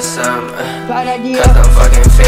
Cause I'm fucking fake.